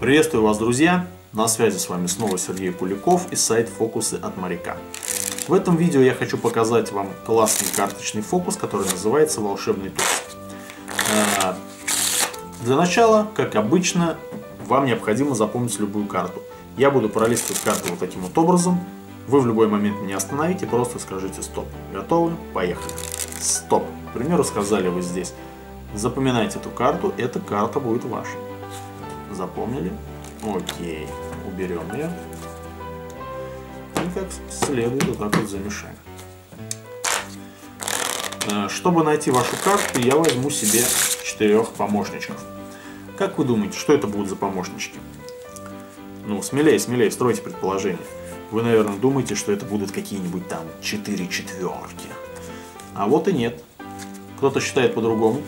Приветствую вас, друзья! На связи с вами снова Сергей Куликов и сайт «Фокусы от моряка». В этом видео я хочу показать вам классный карточный фокус, который называется «Волшебный тур». Для начала, как обычно, вам необходимо запомнить любую карту. Я буду пролистывать карту вот таким вот образом. Вы в любой момент меня остановите, просто скажите «Стоп». Готовы? Поехали! «Стоп». К примеру, сказали вы здесь «Запоминайте эту карту, эта карта будет ваша». Запомнили? Окей, уберем ее. И как следует вот так вот замешаем. Чтобы найти вашу карту, я возьму себе 4 помощничков. Как вы думаете, что это будут за помощнички? Ну, смелее, смелее, стройте предположение. Вы, наверное, думаете, что это будут какие-нибудь там 4 четверки. А вот и нет. Кто-то считает по-другому.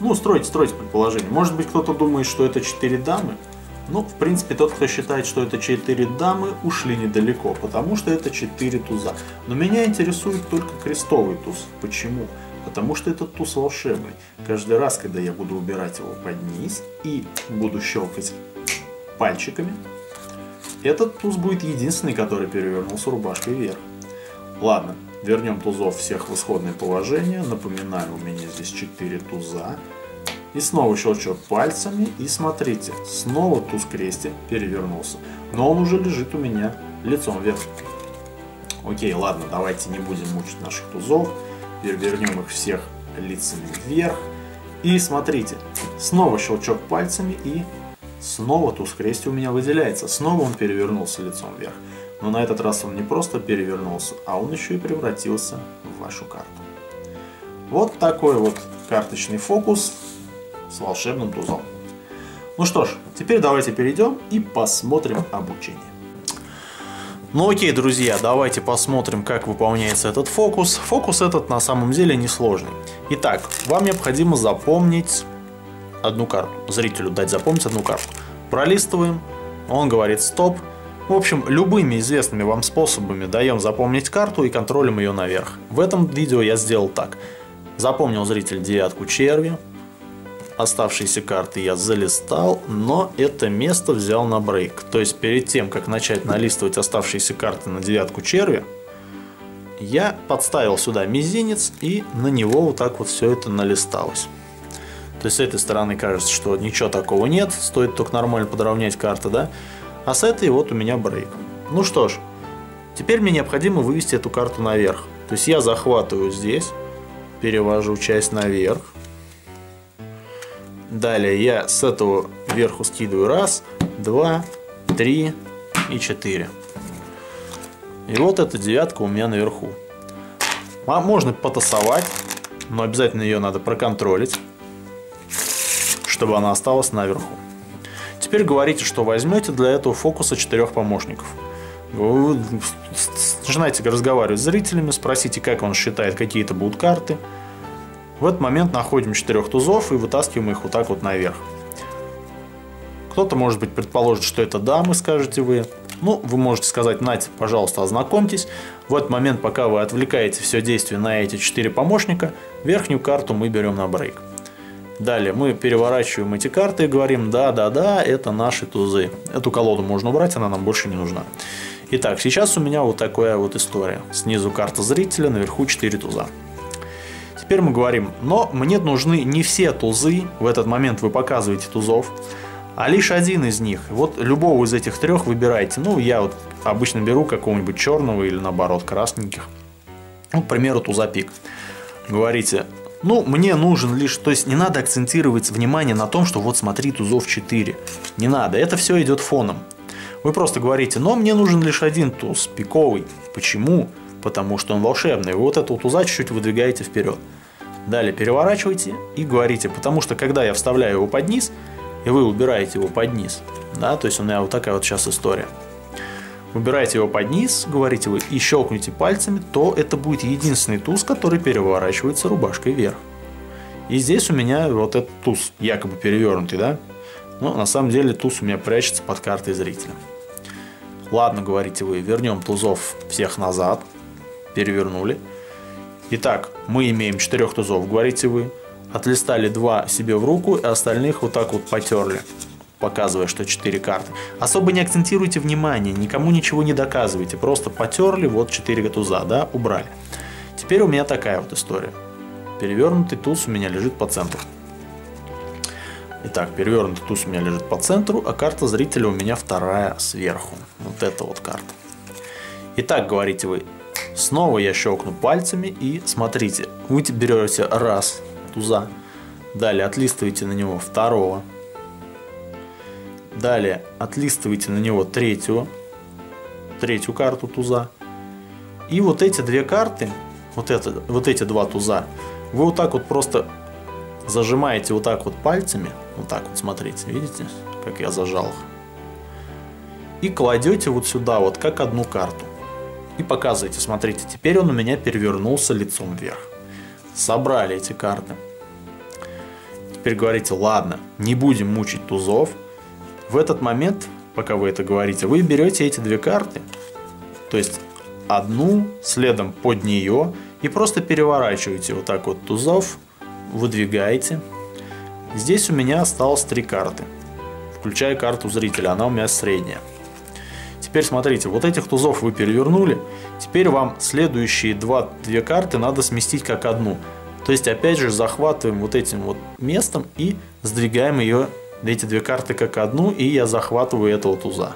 Ну, стройте предположение. Может быть, кто-то думает, что это 4 дамы. Ну, в принципе, тот, кто считает, что это 4 дамы, ушли недалеко, потому что это 4 туза. Но меня интересует только крестовый туз. Почему? Потому что этот туз волшебный. Каждый раз, когда я буду убирать его под низ и буду щелкать пальчиками, этот туз будет единственный, который перевернулся рубашкой вверх. Ладно. Вернем тузов всех в исходное положение. Напоминаю, у меня здесь 4 туза. И снова щелчок пальцами. И смотрите, снова туз крести перевернулся. Но он уже лежит у меня лицом вверх. Окей, ладно, давайте не будем мучить наших тузов. Перевернем их всех лицами вверх. И смотрите, снова щелчок пальцами. И снова туз крести у меня выделяется. Снова он перевернулся лицом вверх. Но на этот раз он не просто перевернулся, а он еще и превратился в вашу карту. Вот такой вот карточный фокус с волшебным тузом. Ну что ж, теперь давайте перейдем и посмотрим обучение. Ну окей, друзья, давайте посмотрим, как выполняется этот фокус. Фокус этот на самом деле несложный. Итак, вам необходимо запомнить одну карту. Зрителю дать запомнить одну карту. Пролистываем, он говорит «Стоп». В общем, любыми известными вам способами даем запомнить карту и контролим ее наверх. В этом видео я сделал так. Запомнил зритель 9-ку черви. Оставшиеся карты я залистал, но это место взял на брейк. То есть перед тем, как начать налистывать оставшиеся карты на 9-ку черви, я подставил сюда мизинец и на него вот так вот все это налисталось. То есть с этой стороны кажется, что ничего такого нет, стоит только нормально подровнять карты, да? А с этой вот у меня брейк. Ну что ж, теперь мне необходимо вывести эту карту наверх. То есть я захватываю здесь, перевожу часть наверх. Далее я с этого вверху скидываю 1, 2, 3 и 4. И вот эта 9-ка у меня наверху. А можно потасовать, но обязательно ее надо проконтролить, чтобы она осталась наверху. Теперь говорите, что возьмете для этого фокуса 4 помощников. Вы начинаете разговаривать с зрителями, спросите, как он считает, какие это будут карты. В этот момент находим 4 тузов и вытаскиваем их вот так вот наверх. Кто-то, может быть, предположит, что это дамы, скажете вы. Ну, вы можете сказать: «Нате, пожалуйста, ознакомьтесь». В этот момент, пока вы отвлекаете все действие на эти 4 помощника, верхнюю карту мы берем на брейк. Далее мы переворачиваем эти карты и говорим: да, это наши тузы. Эту колоду можно убрать, она нам больше не нужна. Итак, сейчас у меня вот такая вот история. Снизу карта зрителя, наверху 4 туза. Теперь мы говорим: но мне нужны не все тузы, в этот момент вы показываете тузов, а лишь один из них. Вот любого из этих 3 выбирайте. Ну, я вот обычно беру какого-нибудь черного или наоборот красненьких. Ну, к примеру, туза пик. Говорите: ну, мне нужен лишь... То есть не надо акцентировать внимание на том, что вот смотри, тузов 4. Не надо, это все идет фоном. Вы просто говорите: но мне нужен лишь один туз, пиковый. Почему? Потому что он волшебный. Вы вот этого туза чуть-чуть выдвигаете вперед. Далее переворачиваете и говорите: потому что когда я вставляю его под низ, и вы убираете его под низ, да, то есть у меня вот такая вот сейчас история. Убираете его под низ, говорите вы, и щелкните пальцами, то это будет единственный туз, который переворачивается рубашкой вверх. И здесь у меня вот этот туз, якобы перевернутый, да? Но на самом деле туз у меня прячется под картой зрителя. Ладно, говорите вы, вернем тузов всех назад. Перевернули. Итак, мы имеем 4 тузов, говорите вы. Отлистали 2 себе в руку, и остальных вот так вот потерли. показывая, что 4 карты. Особо не акцентируйте внимание, никому ничего не доказывайте, просто потерли, вот 4 туза, да, убрали. Теперь у меня такая вот история. Перевернутый туз у меня лежит по центру. Итак, перевернутый туз у меня лежит по центру, а карта зрителя у меня вторая сверху. Вот эта вот карта. Итак, говорите вы, снова я щелкну пальцами и смотрите. Вы берете раз туза, далее отлистываете на него второго, далее отлистываете на него третью карту туза. И вот эти две карты, вот эти два туза, вы вот так вот просто зажимаете вот так вот пальцами, вот так вот, смотрите, видите, как я зажал их, и кладете вот сюда вот, как одну карту, и показываете, смотрите, теперь он у меня перевернулся лицом вверх. Собрали эти карты. Теперь говорите, ладно, не будем мучить тузов. В этот момент, пока вы это говорите, вы берете эти две карты, то есть одну, следом под нее, и просто переворачиваете вот так вот тузов, выдвигаете. Здесь у меня осталось 3 карты, включая карту зрителя, она у меня средняя. Теперь смотрите, вот этих тузов вы перевернули, теперь вам следующие две карты надо сместить как одну. То есть опять же захватываем вот этим вот местом и сдвигаем ее, эти две карты как одну, и я захватываю этого туза.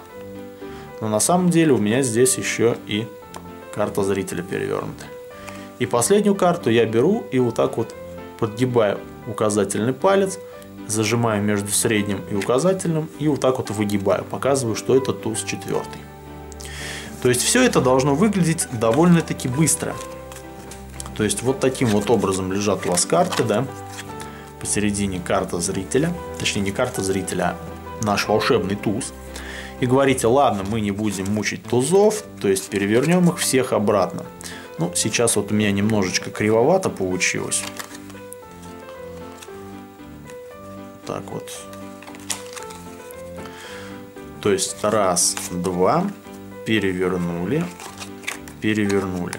Но на самом деле у меня здесь еще и карта зрителя перевернута. И последнюю карту я беру и вот так вот подгибаю указательный палец, зажимаю между средним и указательным и вот так вот выгибаю, показываю, что это туз 4. То есть все это должно выглядеть довольно-таки быстро. То есть вот таким вот образом лежат у вас карты, да? Посередине карта зрителя, точнее не карта зрителя, а наш волшебный туз. И говорите, ладно, мы не будем мучить тузов, то есть перевернем их всех обратно. Ну, сейчас вот у меня немножечко кривовато получилось. Так вот. То есть раз, два, перевернули, перевернули.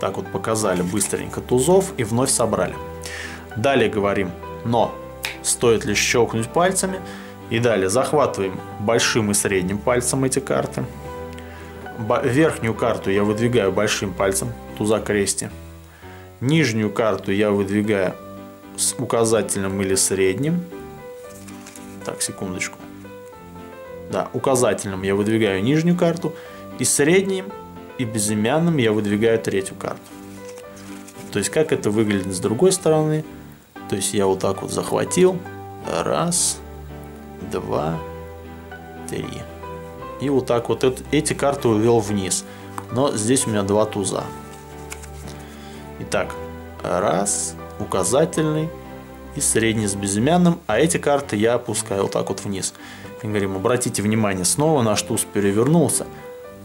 Так вот показали быстренько тузов и вновь собрали. Далее говорим, но стоит лишь щелкнуть пальцами. И далее захватываем большим и средним пальцем эти карты. Верхнюю карту я выдвигаю большим пальцем туза крести. Нижнюю карту я выдвигаю с указательным или средним. Так, секундочку. Да, указательным я выдвигаю нижнюю карту. И средним и безымянным я выдвигаю третью карту. То есть как это выглядит с другой стороны. То есть я вот так вот захватил. Раз, два, три. И вот так вот эти карты увел вниз. Но здесь у меня два туза. Итак, раз, указательный и средний с безымянным. А эти карты я опускаю вот так вот вниз. И говорим, обратите внимание, снова наш туз перевернулся.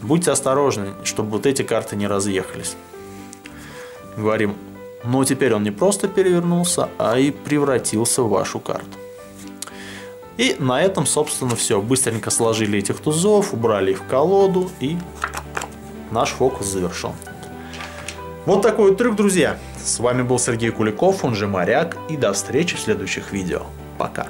Будьте осторожны, чтобы вот эти карты не разъехались. Говорим, но теперь он не просто перевернулся, а и превратился в вашу карту. И на этом, собственно, все. Быстренько сложили этих тузов, убрали их в колоду, и наш фокус завершен. Вот такой вот трюк, друзья. С вами был Сергей Куликов, он же Моряк, и до встречи в следующих видео. Пока.